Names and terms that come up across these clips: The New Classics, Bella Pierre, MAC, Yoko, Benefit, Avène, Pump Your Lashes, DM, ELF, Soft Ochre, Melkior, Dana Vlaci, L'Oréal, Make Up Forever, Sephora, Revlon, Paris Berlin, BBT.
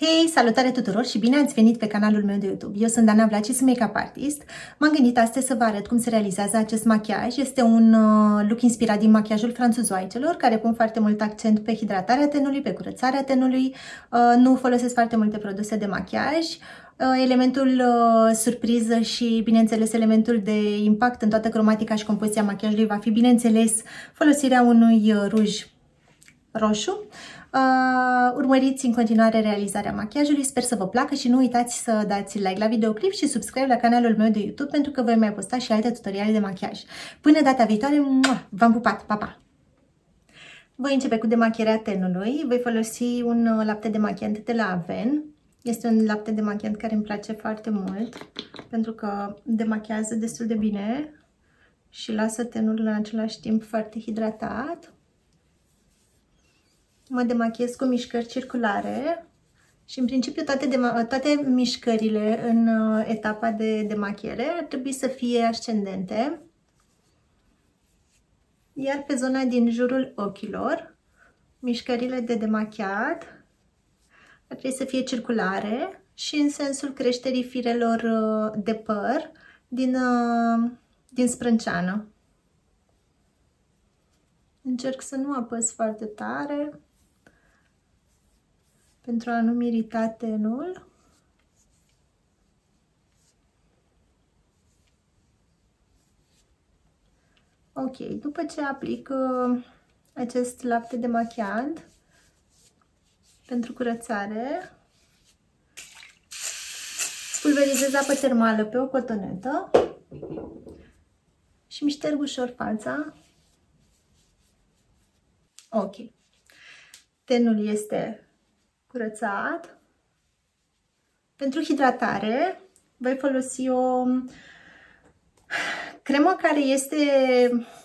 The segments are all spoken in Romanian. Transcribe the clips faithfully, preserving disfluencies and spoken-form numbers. Hei, salutare tuturor și bine ați venit pe canalul meu de YouTube. Eu sunt Dana Vlaci, sunt make-up artist. M-am gândit astăzi să vă arăt cum se realizează acest machiaj. Este un look inspirat din machiajul franțuzoaicelor, care pun foarte mult accent pe hidratarea tenului, pe curățarea tenului. Nu folosesc foarte multe produse de machiaj. Elementul surpriză și, bineînțeles, elementul de impact în toată cromatica și compoziția machiajului va fi, bineînțeles, folosirea unui ruj roșu. Uh, urmăriți în continuare realizarea machiajului, sper să vă placă și nu uitați să dați like la videoclip și subscribe la canalul meu de YouTube pentru că voi mai posta și alte tutoriale de machiaj. Până data viitoare, v-am pupat, pa, pa! Voi începe cu demachierea tenului, voi folosi un lapte demachiant de la Avène. Este un lapte demachiant care îmi place foarte mult pentru că demachează destul de bine și lasă tenul în același timp foarte hidratat. Mă demachiez cu mișcări circulare și în principiu toate, toate mișcările în etapa de demachiere ar trebui să fie ascendente. Iar pe zona din jurul ochilor, mișcările de demachiat ar trebui să fie circulare și în sensul creșterii firelor de păr din, din sprânceană. Încerc să nu apăs foarte tare pentru a nu irita tenul. Ok, după ce aplic uh, acest lapte de machiant pentru curățare, pulverizez apă termală pe o cotonetă și mi șterg ușor fața. Ok, tenul este curățat. Pentru hidratare voi folosi o cremă care este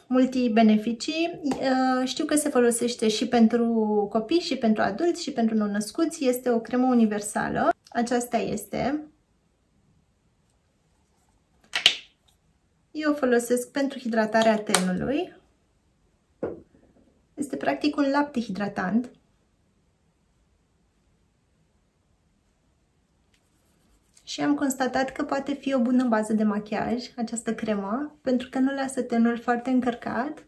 multi-beneficii. Știu că se folosește și pentru copii, și pentru adulți, și pentru nou-născuți. Este o cremă universală. Aceasta este. Eu o folosesc pentru hidratarea tenului. Este practic un lapte hidratant. Și am constatat că poate fi o bună bază de machiaj, această cremă, pentru că nu lasă tenul foarte încărcat.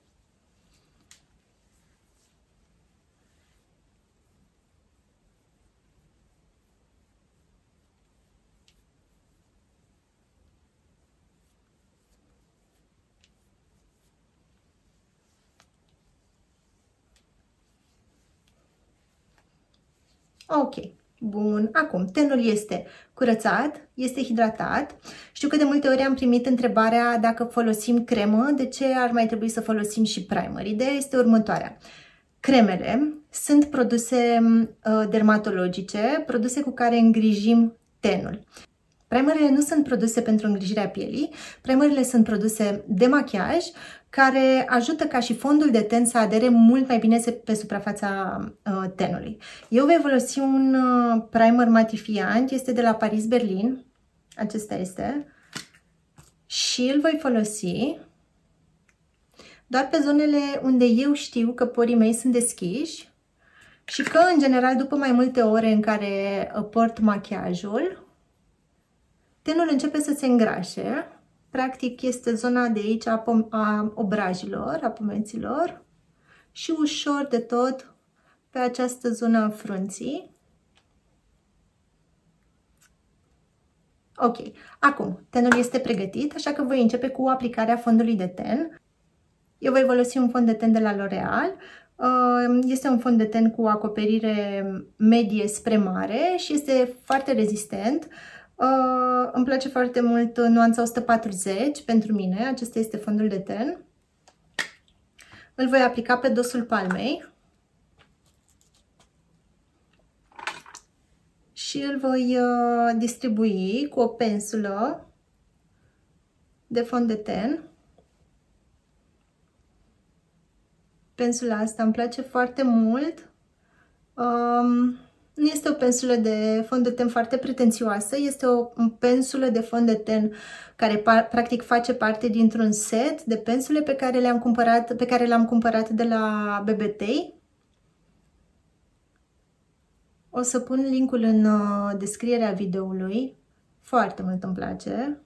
Ok, bun. Acum, tenul este curățat, este hidratat. Știu că de multe ori am primit întrebarea dacă folosim cremă, de ce ar mai trebui să folosim și primer. Ideea este următoarea. Cremele sunt produse uh, dermatologice, produse cu care îngrijim tenul. Primerele nu sunt produse pentru îngrijirea pielii, primerele sunt produse de machiaj, care ajută ca și fondul de ten să adere mult mai bine pe suprafața uh, tenului. Eu voi folosi un uh, primer matifiant, este de la Paris Berlin, acesta este, și îl voi folosi doar pe zonele unde eu știu că porii mei sunt deschiși și că, în general, după mai multe ore în care port machiajul, tenul începe să se îngrașe. Practic este zona de aici a, a obrajilor, a pomenților și ușor de tot pe această zonă a frunții. Ok, acum tenul este pregătit, așa că voi începe cu aplicarea fondului de ten. Eu voi folosi un fond de ten de la L'Oréal. Este un fond de ten cu acoperire medie spre mare și este foarte rezistent. Uh, îmi place foarte mult nuanța o sută patruzeci pentru mine, acesta este fondul de ten. Îl voi aplica pe dosul palmei și îl voi uh, distribui cu o pensulă de fond de ten. Pensula asta îmi place foarte mult. Um, Nu este o pensulă de fond de ten foarte pretențioasă, este o pensulă de fond de ten care practic face parte dintr-un set de pensule pe care le-am cumpărat, pe care le-am cumpărat de la B B T. O să pun linkul în descrierea videoului. Foarte mult îmi place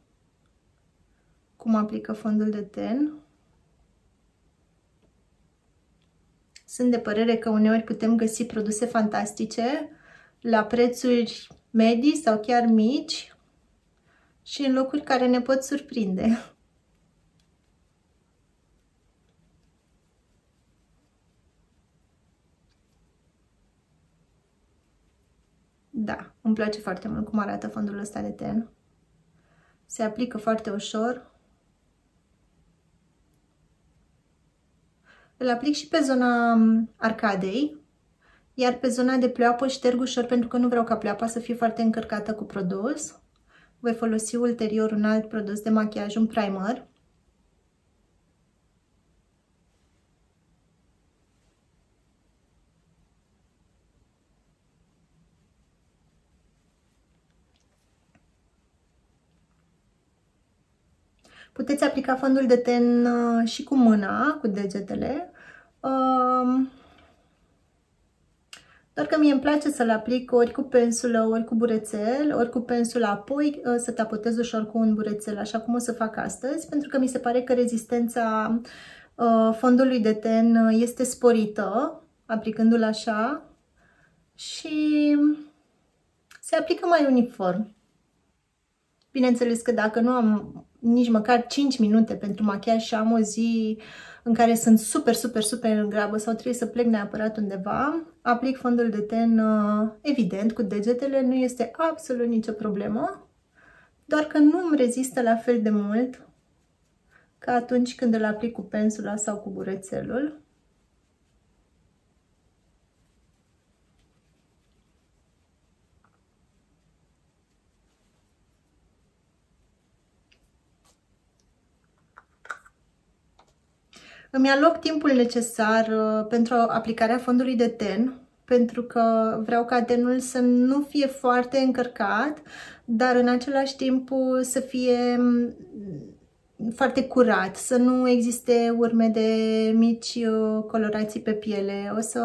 cum aplică fondul de ten. Sunt de părere că uneori putem găsi produse fantastice la prețuri medii sau chiar mici și în locuri care ne pot surprinde. Da, îmi place foarte mult cum arată fondul ăsta de ten. Se aplică foarte ușor. Îl aplic și pe zona arcadei, iar pe zona de pleoapă șterg ușor pentru că nu vreau ca pleoapa să fie foarte încărcată cu produs. Voi folosi ulterior un alt produs de machiaj, un primer. Puteți aplica fondul de ten și cu mâna, cu degetele. Doar că mie îmi place să-l aplic ori cu pensulă, ori cu burețel, ori cu pensula, apoi să tapotez ușor cu un burețel, așa cum o să fac astăzi, pentru că mi se pare că rezistența fondului de ten este sporită, aplicându-l așa, și se aplică mai uniform. Bineînțeles că dacă nu am nici măcar cinci minute pentru machiaj și am o zi în care sunt super, super, super în grabă sau trebuie să plec neapărat undeva, aplic fondul de ten, evident, cu degetele, nu este absolut nicio problemă, doar că nu îmi rezistă la fel de mult ca atunci când îl aplic cu pensula sau cu burețelul. Îmi aloc timpul necesar pentru aplicarea fondului de ten, pentru că vreau ca tenul să nu fie foarte încărcat, dar în același timp să fie foarte curat, să nu existe urme de mici colorații pe piele. O să,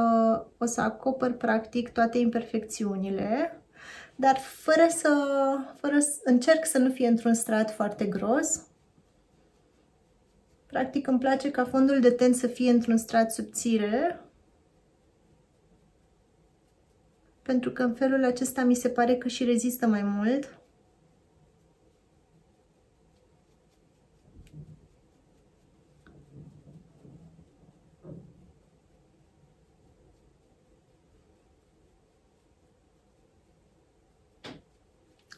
o să acopăr practic toate imperfecțiunile, dar fără să, fără, încerc să nu fie într-un strat foarte gros. Practic îmi place ca fondul de ten să fie într-un strat subțire, pentru că în felul acesta mi se pare că și rezistă mai mult.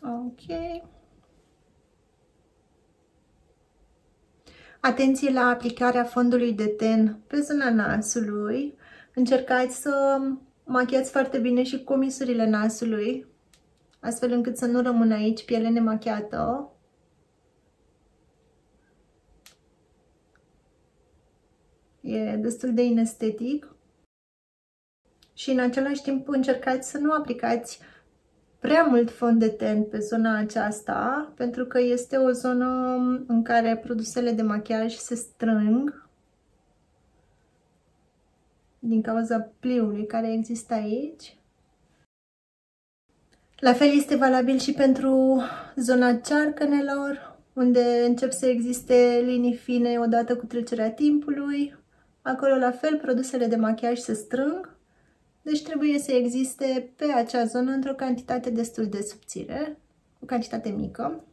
Ok. Atenție la aplicarea fondului de ten pe zona nasului. Încercați să machiați foarte bine și comisurile nasului, astfel încât să nu rămână aici piele nemachiată. E destul de inestetic. Și în același timp încercați să nu aplicați prea mult fond de ten pe zona aceasta, pentru că este o zonă în care produsele de machiaj se strâng din cauza pliului care există aici. La fel este valabil și pentru zona cearcănelor, unde încep să existe linii fine odată cu trecerea timpului. Acolo, la fel, produsele de machiaj se strâng. Deci trebuie să existe pe acea zonă într-o cantitate destul de subțire, o cantitate mică.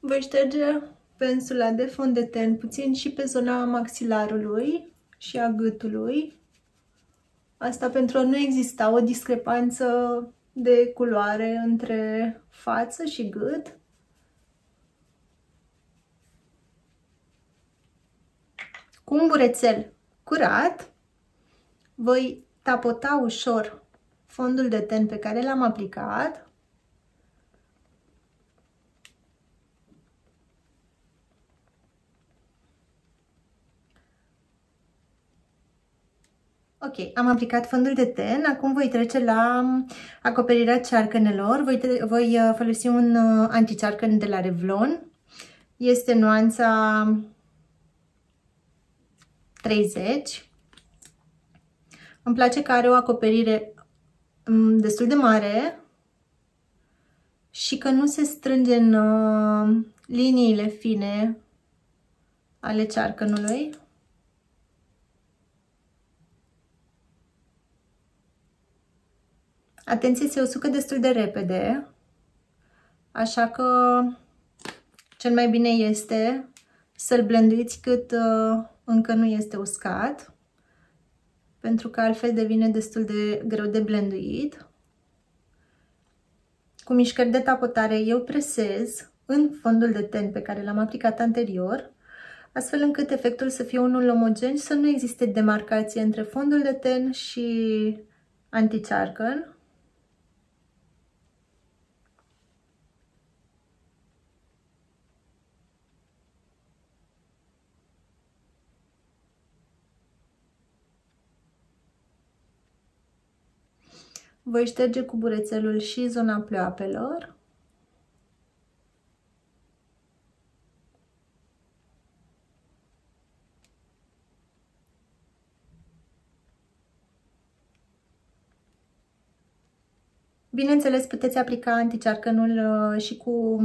Voi șterge pensula de fond de ten puțin și pe zona maxilarului și a gâtului. Asta pentru a nu exista o discrepanță de culoare între față și gât. Cu un burețel curat, voi tapota ușor fondul de ten pe care l-am aplicat. Ok, Ok, am aplicat fondul de ten, acum voi trece la acoperirea cearcănelor. Voi, voi folosi un anticearcăn de la Revlon. Este nuanța treizeci. Îmi place că are o acoperire destul de mare și că nu se strânge în liniile fine ale cearcănului. Atenție, se usucă destul de repede, așa că cel mai bine este să-l blânduiți cât uh, încă nu este uscat, pentru că altfel devine destul de greu de blânduit. Cu mișcări de tapotare eu presez în fondul de ten pe care l-am aplicat anterior, astfel încât efectul să fie unul omogen și să nu existe demarcație între fondul de ten și anticearcăn. Voi șterge cu burețelul și zona pleoapelor. Bineînțeles, puteți aplica anticearcănul și cu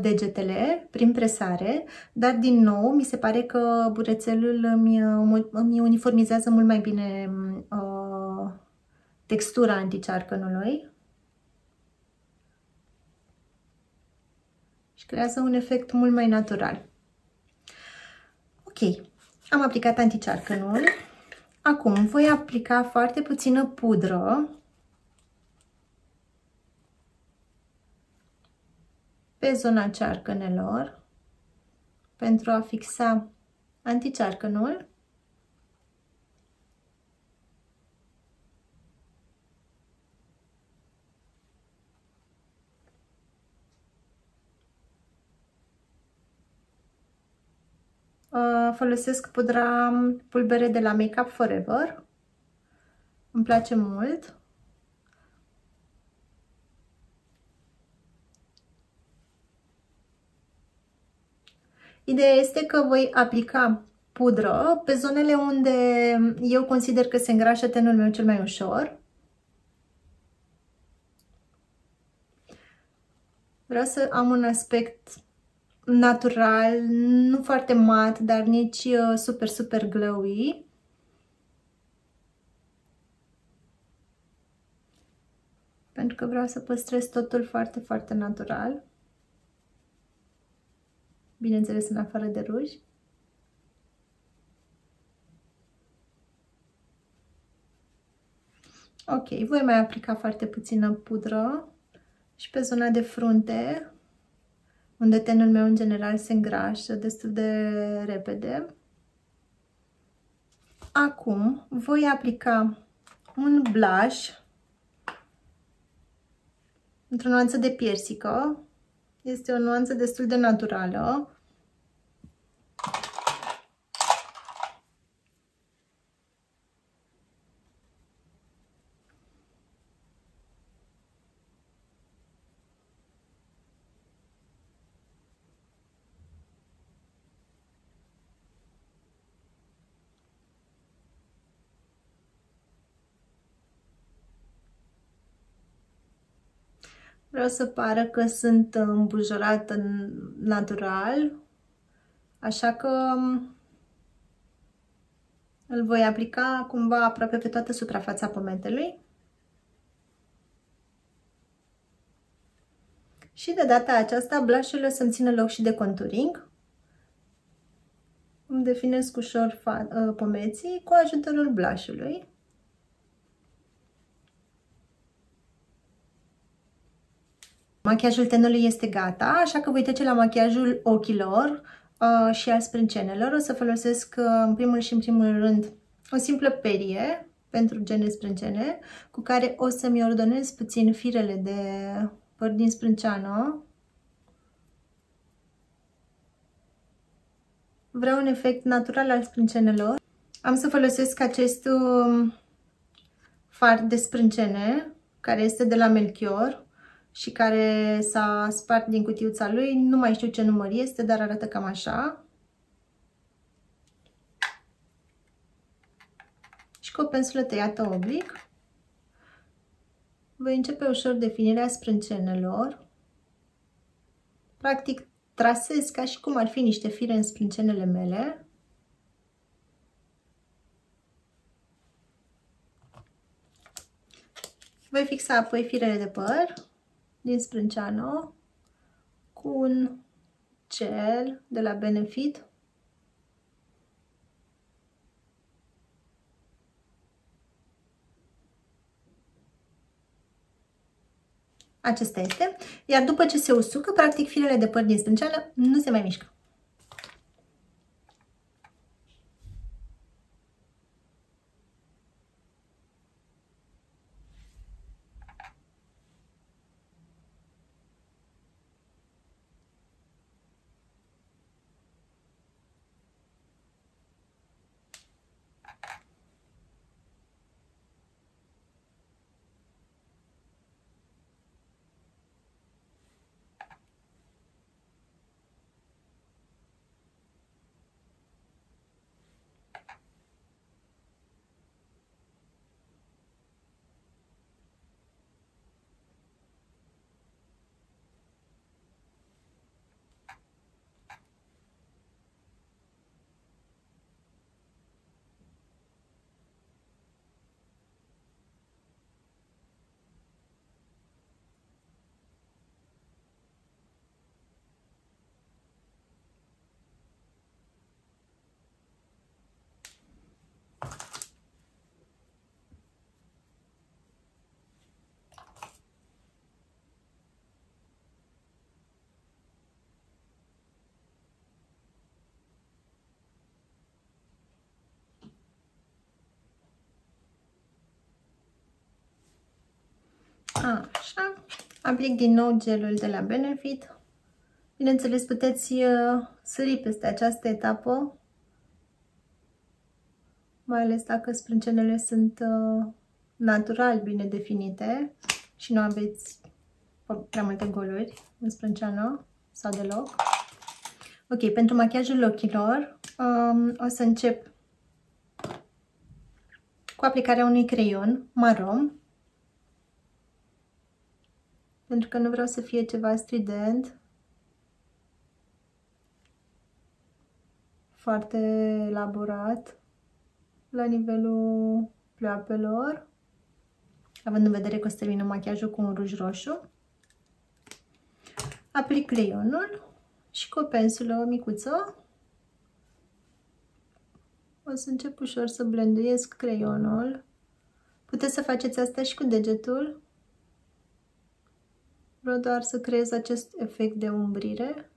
degetele prin presare, dar din nou mi se pare că burețelul îmi, îmi uniformizează mult mai bine textura anticearcănului și creează un efect mult mai natural. Ok, am aplicat anticearcănul. Acum voi aplica foarte puțină pudră pe zona cearcănelor pentru a fixa anticearcănul. Folosesc pudra pulbere de la Make Up Forever. Îmi place mult. Ideea este că voi aplica pudră pe zonele unde eu consider că se îngrașă tenul meu cel mai ușor. Vreau să am un aspect natural, nu foarte mat, dar nici super, super glowy. Pentru că vreau să păstrez totul foarte, foarte natural. Bineînțeles, în afară de ruj. Ok, voi mai aplica foarte puțină pudră și pe zona de frunte, unde tenul meu în general se îngrașă destul de repede. Acum voi aplica un blush într-o nuanță de piersică. Este o nuanță destul de naturală. Vreau să pară că sunt îmbujorată natural, așa că îl voi aplica cumva aproape pe toată suprafața pometelui. Și de data aceasta blush-ul o să-mi țină loc și de contouring. Îmi definesc ușor pomeții cu ajutorul blush-ului. Machiajul tenului este gata, așa că voi trece la machiajul ochilor uh, și al sprâncenelor. O să folosesc uh, în primul și în primul rând o simplă perie pentru gene sprâncene, cu care o să-mi ordonez puțin firele de păr din sprânceană. Vreau un efect natural al sprâncenelor. Am să folosesc acest uh, far de sprâncene, care este de la Melkior și care s-a spart din cutiuța lui. Nu mai știu ce număr este, dar arată cam așa. Și cu o pensulă tăiată oblic voi începe ușor definirea sprâncenelor. Practic trasez ca și cum ar fi niște fire în sprâncenele mele. Voi fixa apoi firele de păr din sprânceană cu un gel de la Benefit. Acesta este. Iar după ce se usucă, practic firele de păr din sprânceană nu se mai mișcă. Așa, aplic din nou gelul de la Benefit. Bineînțeles, puteți sări peste această etapă, mai ales dacă sprâncenele sunt natural bine definite și nu aveți prea multe goluri în sprânceană sau deloc. Ok, pentru machiajul ochilor o să încep cu aplicarea unui creion maro. Pentru că nu vreau să fie ceva strident, foarte elaborat la nivelul pleoapelor, având în vedere că o să termină machiajul cu un ruj roșu. Aplic creionul și cu o pensulă micuță o să încep ușor să blenduiesc creionul. Puteți să faceți asta și cu degetul. Vreau doar să creez acest efect de umbrire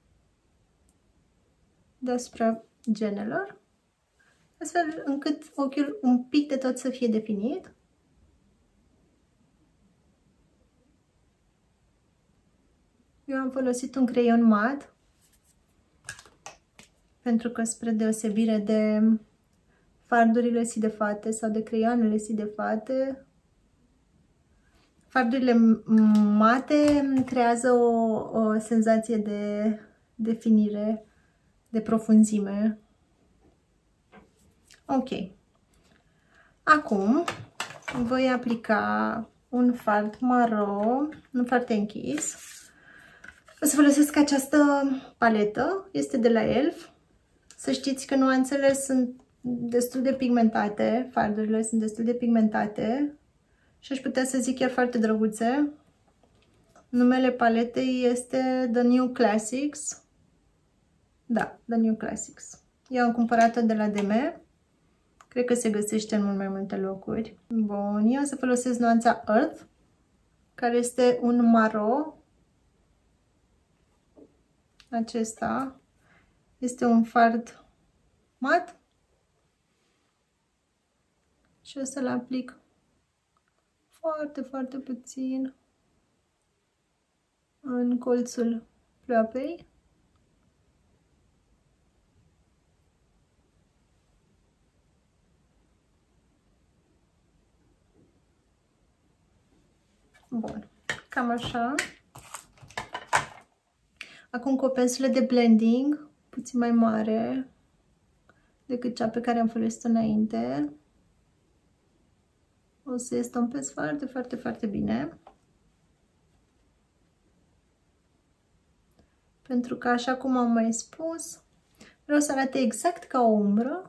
deasupra genelor, astfel încât ochiul un pic de tot să fie definit. Eu am folosit un creion mat, pentru că spre deosebire de fardurile sidefate sau de creioanele sidefate, fardurile mate creează o, o senzație de definire, de profunzime. Ok. Acum voi aplica un fard maro, un fard închis. O să folosesc această paletă, este de la E L F. Să știți că nuanțele sunt destul de pigmentate, fardurile sunt destul de pigmentate. Și aș putea să zic chiar foarte drăguțe. Numele paletei este The New Classics. Da, The New Classics. Eu am cumpărat-o de la D M. Cred că se găsește în mult mai multe locuri. Bun, eu o să folosesc nuanța Earth, care este un maro. Acesta este un fard mat. Și o să-l aplic foarte, foarte puțin în colțul pleoapei. Bun, cam așa. Acum cu o pensulă de blending, puțin mai mare decât cea pe care am folosit-o înainte. O să estompez foarte, foarte, foarte bine. Pentru că, așa cum am mai spus, vreau să arate exact ca o umbră.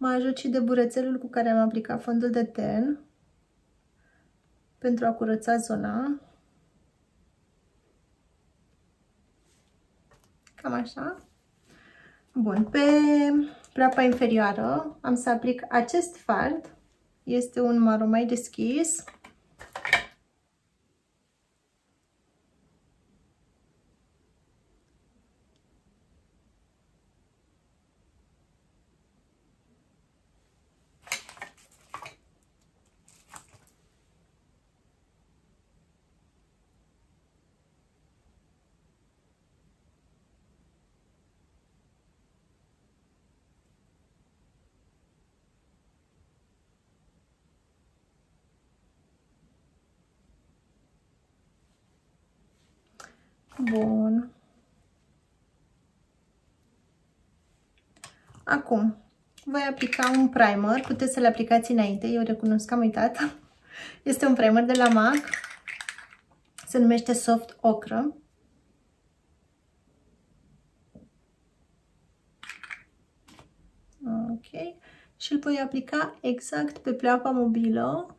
Mă ajut și de burețelul cu care am aplicat fondul de ten pentru a curăța zona. Cam așa. Bun, pe plapa inferioară am să aplic acest fard. Este un maro mai deschis. Bun. Acum voi aplica un primer. Puteți să-l aplicați înainte. Eu recunosc că am uitat. Este un primer de la M A C. Se numește Soft Ochre. Ok. Și îl voi aplica exact pe pleoapa mobilă.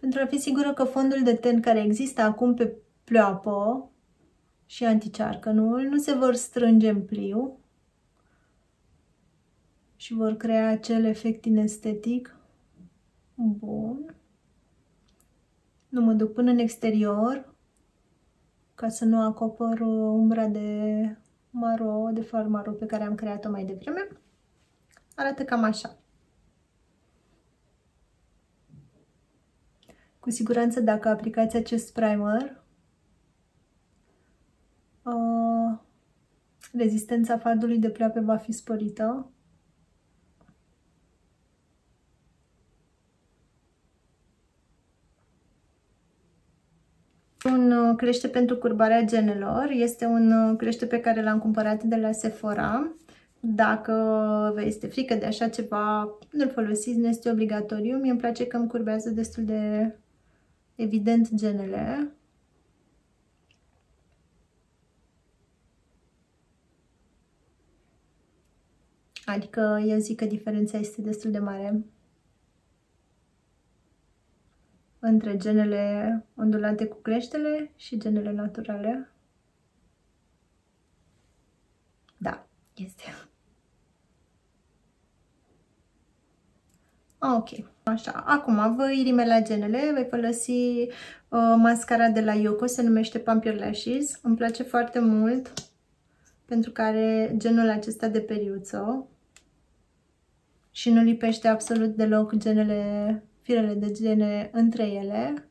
Pentru a fi sigură că fondul de ten care există acum pe pleoapă și anticearcănul nu se vor strânge în pliu și vor crea acel efect inestetic. Bun. Nu mă duc până în exterior ca să nu acopăr umbra de maro, de fard maro pe care am creat-o mai devreme. Arată cam așa. Cu siguranță, dacă aplicați acest primer, uh, rezistența fardului de pleoape va fi sporită. Un crește pentru curbarea genelor. Este un crește pe care l-am cumpărat de la Sephora. Dacă vă este frică de așa ceva, nu-l folosiți, nu este obligatoriu. Mie îmi place că îmi curbează destul de evident genele. Adică eu zic că diferența este destul de mare între genele ondulate cu creștele și genele naturale. Da, este. Ok, așa. Acum voi rimela genele, voi folosi uh, mascara de la Yoko, se numește Pump Your Lashes. Îmi place foarte mult pentru că are genul acesta de periuță și nu lipește absolut deloc genele, firele de gene între ele.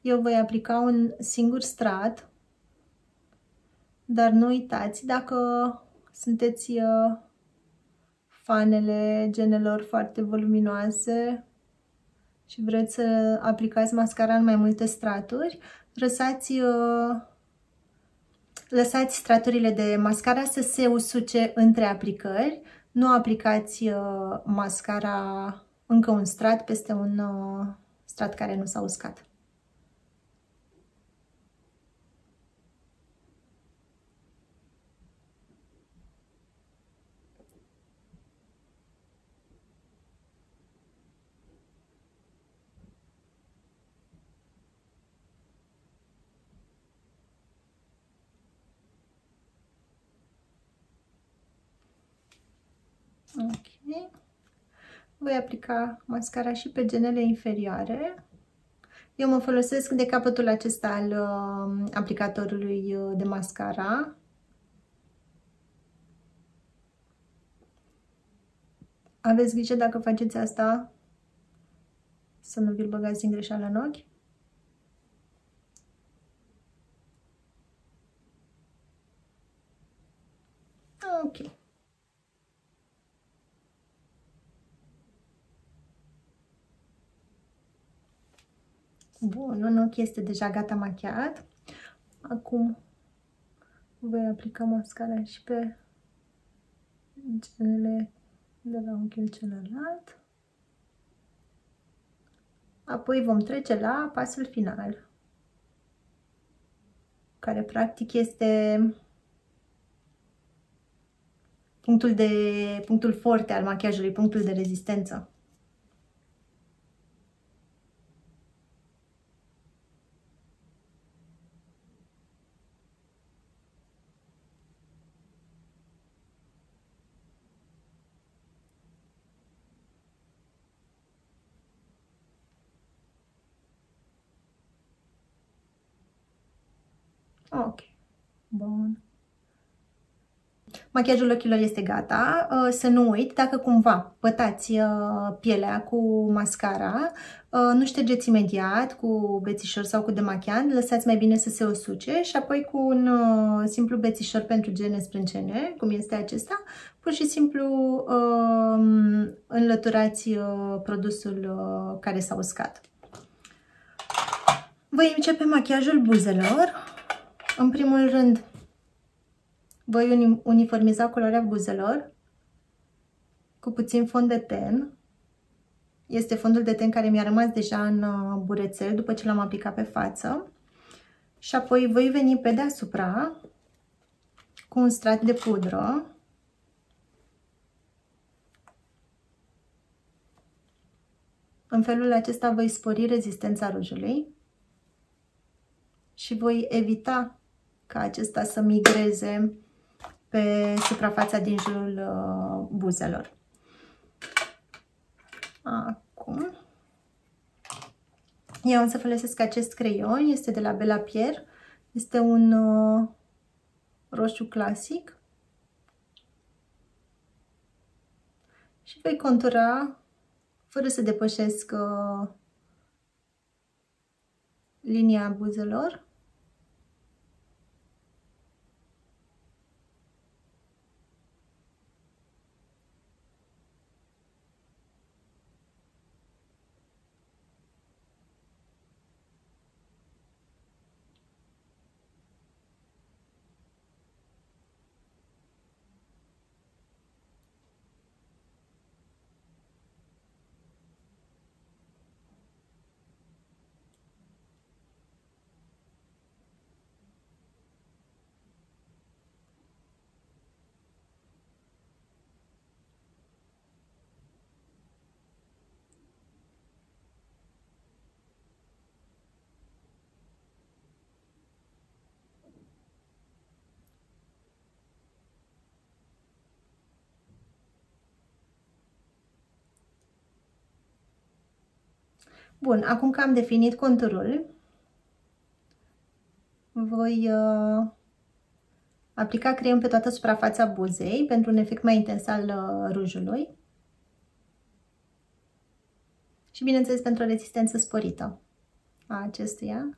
Eu voi aplica un singur strat. Dar nu uitați, dacă sunteți fanele genelor foarte voluminoase și vreți să aplicați mascara în mai multe straturi, lăsați, lăsați straturile de mascara să se usuce între aplicări. Nu aplicați mascara încă un strat peste un strat care nu s-a uscat. Ok. Voi aplica mascara și pe genele inferioare. Eu mă folosesc de capătul acesta al uh, aplicatorului de mascara. Aveți grijă, dacă faceți asta, să nu vi-l băgați din greșeală în ochi. Ok. Bun, un ochi este deja gata machiat. Acum voi aplica mascara și pe gelele de la ochiul celălalt. Apoi vom trece la pasul final, care practic este punctul, de, punctul forte al machiajului, punctul de rezistență. Ok, bun. Machiajul ochilor este gata. Să nu uit, dacă cumva pătați pielea cu mascara, nu ștergeți imediat cu bețișor sau cu demachiant, lăsați mai bine să se usuce și apoi cu un simplu bețișor pentru gene sprâncene, cum este acesta, pur și simplu înlăturați produsul care s-a uscat. Voi începe machiajul buzelor. În primul rând, voi uniformiza culoarea buzelor cu puțin fond de ten. Este fondul de ten care mi-a rămas deja în burețel după ce l-am aplicat pe față. Și apoi voi veni pe deasupra cu un strat de pudră. În felul acesta voi spori rezistența rujului și voi evita ca acesta să migreze pe suprafața din jurul uh, buzelor. Acum eu am să folosesc acest creion, este de la Bella Pierre, este un uh, roșu clasic și voi contura fără să depășesc uh, linia buzelor. Bun, acum că am definit conturul, voi uh, aplica creion pe toată suprafața buzei pentru un efect mai intens al uh, rujului și, bineînțeles, pentru o rezistență sporită a acestuia.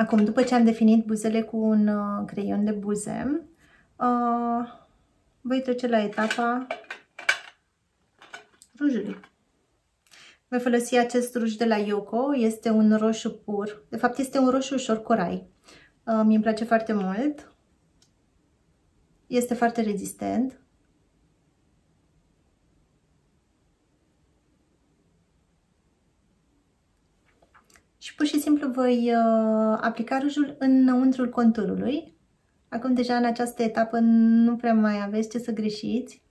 Acum, după ce am definit buzele cu un creion de buze, uh, voi trece la etapa rujului. Voi folosi acest ruj de la Yoko, este un roșu pur, de fapt este un roșu ușor corai. Uh, mi-mi place foarte mult, este foarte rezistent. Și pur și simplu voi uh, aplica rujul înăuntrul conturului. Acum deja în această etapă nu prea mai aveți ce să greșiți.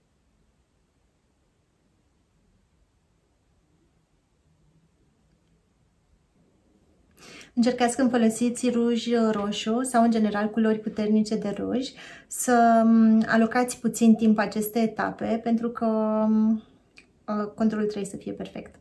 Încercați când folosiți ruj roșu sau în general culori puternice de ruj să alocați puțin timp aceste etape pentru că uh, conturul trebuie să fie perfect.